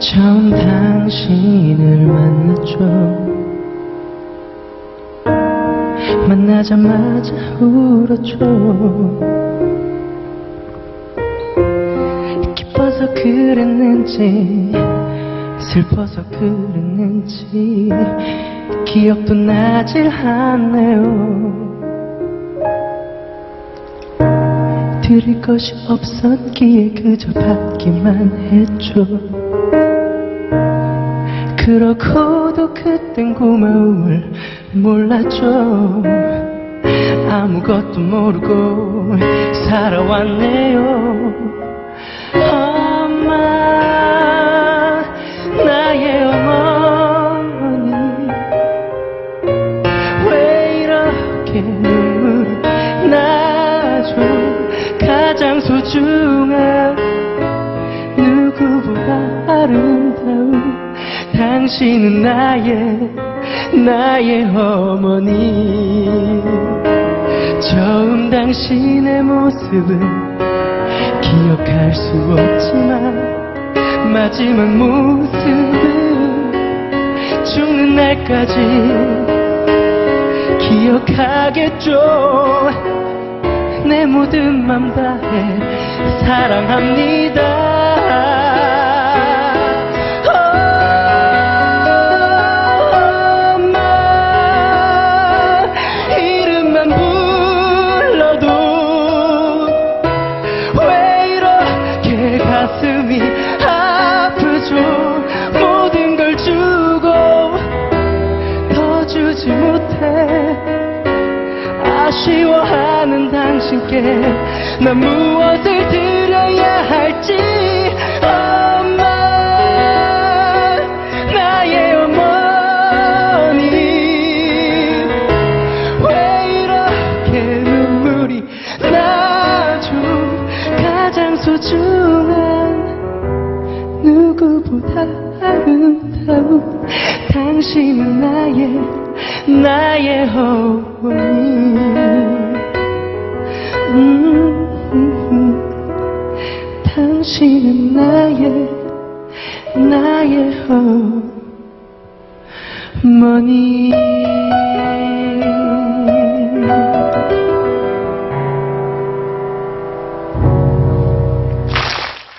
처음 당신을 만났죠. 만나자마자 울었죠. 기뻐서 그랬는지 슬퍼서 그랬는지 기억도 나질 않네요. 드릴 것이 없었기에 그저 받기만 했죠. 그러고도 그땐 고마움을 몰랐죠. 아무것도 모르고 살아왔네요. 엄마 나의 어머니 왜 이렇게 눈물을 나죠. 가장 소중한 누구보다 아름다운 당신은 나의 어머니. 처음 당신의 모습은 기억할 수 없지만 마지막 모습은 죽는 날까지 기억하겠죠. 내 모든 맘 다해 사랑합니다. 엄마 이름만 불러도 왜 이렇게 가슴이 아프죠. 모든 걸 주고 더 주지 못해 아쉬워하는 당신께 난 무엇을 드려야 할지. 엄마 나의 어머니 왜 이렇게 눈물이 나죠. 가장 소중한 누구보다 아름다운 당신은 나의 어머니. 당신은 나의 어머니.